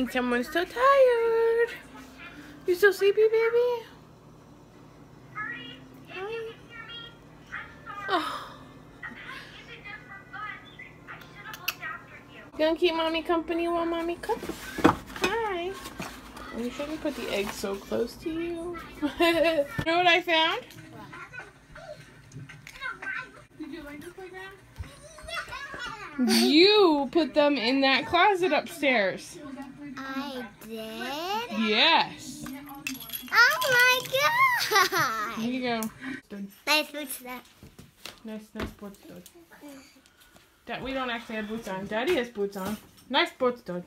think someone's so tired. You so sleepy, baby? Hi. Oh. You gonna keep mommy company while mommy cooks? Hi. You shouldn't put the egg so close to you. You know what I found? Did you like the playground? You put them in that closet upstairs. I did? Yes. Oh my god! Here you go. Nice boots on. Nice boots on. That we don't actually have boots on. Daddy has boots on. Nice boots on.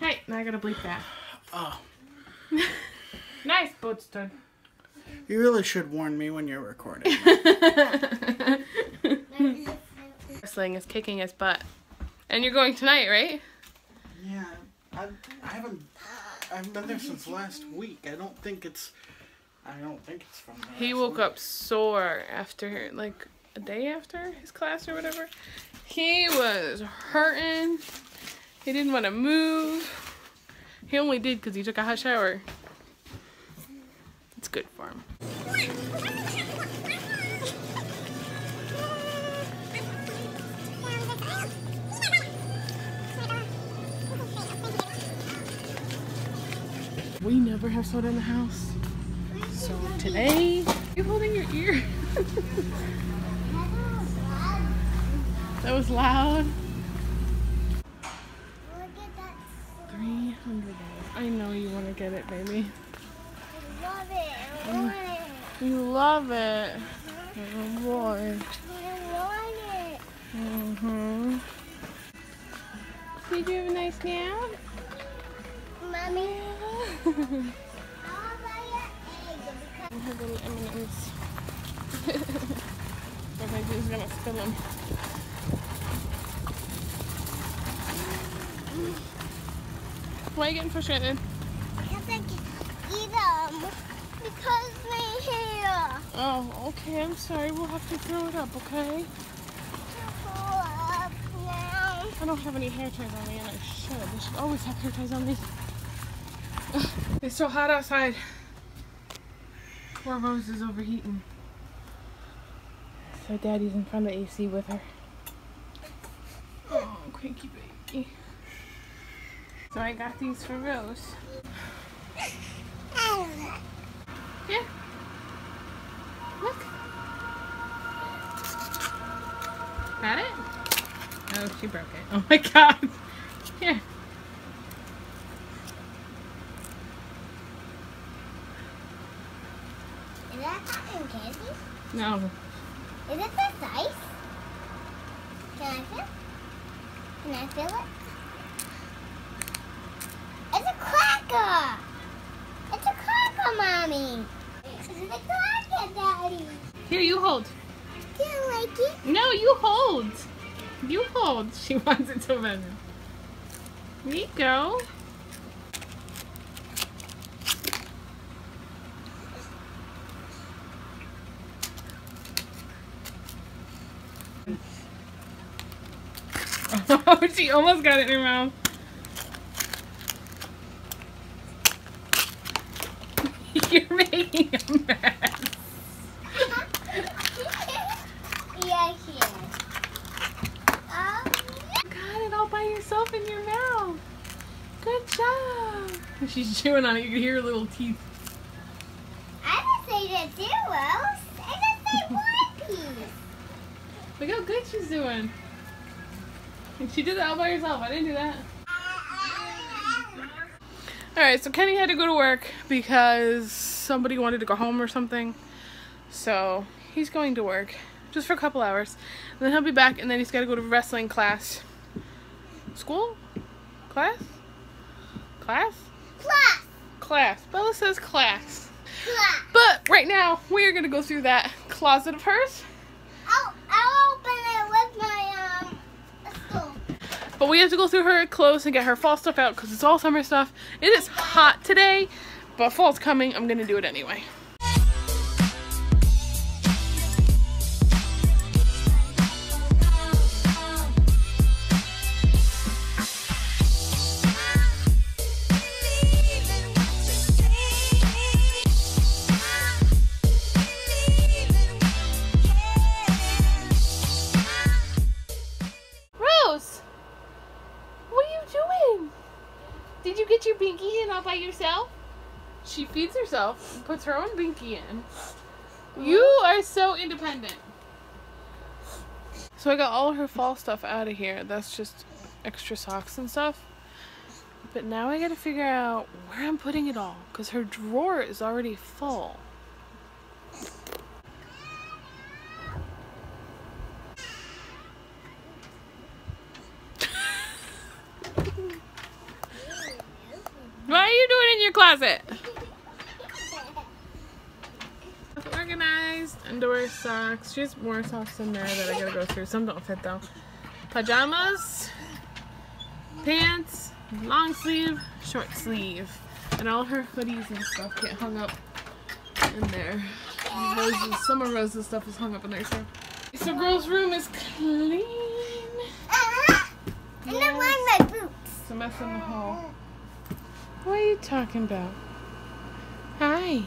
Hey, now I gotta bleep that. Oh. Nice boots on. You really should warn me when you're recording. Wrestling is kicking his butt. And you're going tonight, right? Yeah. I haven't been there since last week. I don't think it's from last week. He woke up sore after, like, a day after his class or whatever. He was hurting. He didn't want to move. He only did because he took a hot shower. It's good for him. We never have soda in the house. So today, you're holding your ear. That was loud. $300. I know you want to get it, baby. I love it. I want it. You love it. Oh boy. I want it. Mm-hmm. Did you have a nice nap? Mommy. I'll buy an egg. And her little M&Ms. I think she's gonna spill them. Why are you getting frustrated? Because I can eat them. Because they're here. Oh, okay. I'm sorry. We'll have to throw it up, okay? Up now. I don't have any hair ties on me, and I should. I should always have hair ties on me. It's so hot outside. Poor Rose is overheating. So Daddy's in front of the AC with her. Oh, cranky baby. So I got these for Rose. Yeah. Look. Got it? Oh, she broke it. Oh my god. Here. Is that cotton candy? No. Is it that nice? Can I feel it? It's a cracker! It's a cracker, Mommy! It's a cracker, Daddy! Here, you hold. Do you like it? No, you hold! You hold. She wants it so bad. There you go. Oh, she almost got it in her mouth. You're making a mess. Yeah, she is. You got it all by yourself in your mouth. Good job. She's chewing on it. You can hear her little teeth. I didn't say that, too, Rose. I didn't say one piece. Look how good she's doing. And she did that all by herself. I didn't do that. Alright, so Kenny had to go to work because somebody wanted to go home or something. So he's going to work just for a couple hours. And then he'll be back, and then he's got to go to wrestling class. School? Class? Class? Class! Class. Bella says class. Class. But right now, we are going to go through that closet of hers. But we have to go through her clothes and get her fall stuff out because it's all summer stuff. It is hot today, but fall's coming. I'm going to do it anyway. Did you get your binky in all by yourself? She feeds herself and puts her own binky in. You are so independent. So I got all her fall stuff out of here. That's just extra socks and stuff. But now I gotta figure out where I'm putting it all, because her drawer is already full. What are you doing in your closet? Organized underwear, socks. She has more socks in there that I gotta go through. Some don't fit though. Pajamas, pants, long sleeve, short sleeve, and all her hoodies and stuff get hung up in there. Rose's, some of Rose's stuff is hung up in there too. So girl's room is clean. And I'm wearing my boots. It's a mess in the hall. What are you talking about? Hi.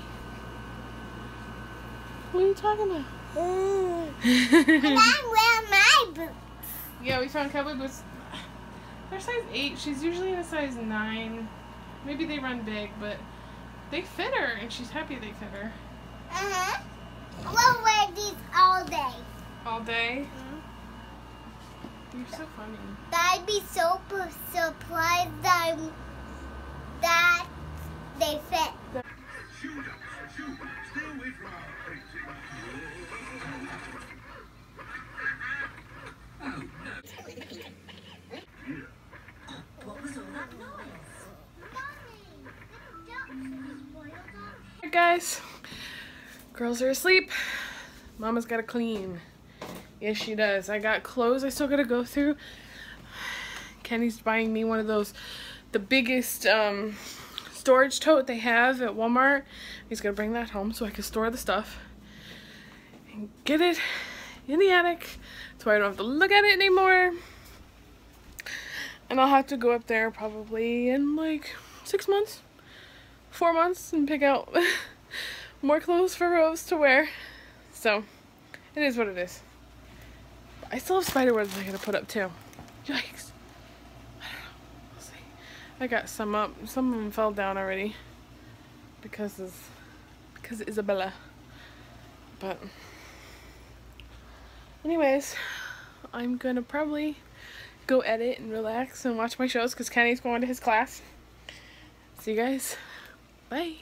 What are you talking about? And I'm wearing my boots. Yeah, we found cowboy boots. They're size 8. She's usually in a size 9. Maybe they run big, but they fit her, and she's happy they fit her. Uh-huh. We'll wear these all day. All day? Mm-hmm. You're so funny. I'd be so surprised that they fit. Guys, girls are asleep. Mama's gotta clean. Yes, she does. I got clothes I still gotta go through. Kenny's buying me one of those, the biggest storage tote they have at Walmart. He's gonna bring that home so I can store the stuff and get it in the attic so I don't have to look at it anymore. And I'll have to go up there probably in like 6 months. 4 months and pick out more clothes for Rose to wear. So it is what it is. I still have spider webs I gotta put up too. Yikes. I don't know. We'll see. I got some up. Some of them fell down already because of Isabella. But anyways, I'm gonna probably go edit and relax and watch my shows because Kenny's going to his class. See you guys. Bye.